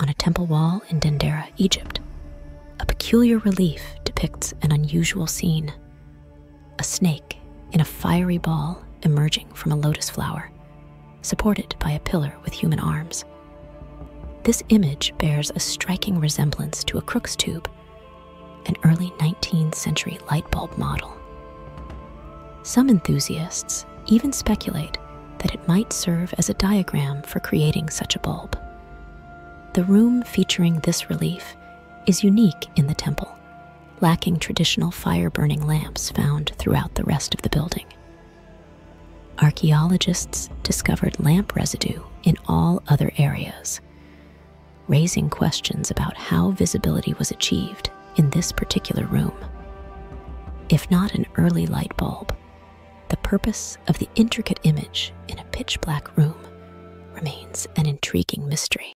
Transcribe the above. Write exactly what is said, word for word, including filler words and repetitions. on a temple wall in Dendera, Egypt. A peculiar relief depicts an unusual scene. A snake in a fiery ball emerging from a lotus flower, supported by a pillar with human arms. This image bears a striking resemblance to a Crookes tube, an early nineteenth century light bulb model. Some enthusiasts even speculate that it might serve as a diagram for creating such a bulb. The room featuring this relief is unique in the temple, lacking traditional fire-burning lamps found throughout the rest of the building. Archaeologists discovered lamp residue in all other areas, raising questions about how visibility was achieved in this particular room. If not an early light bulb, the purpose of the intricate image in a pitch-black room remains an intriguing mystery.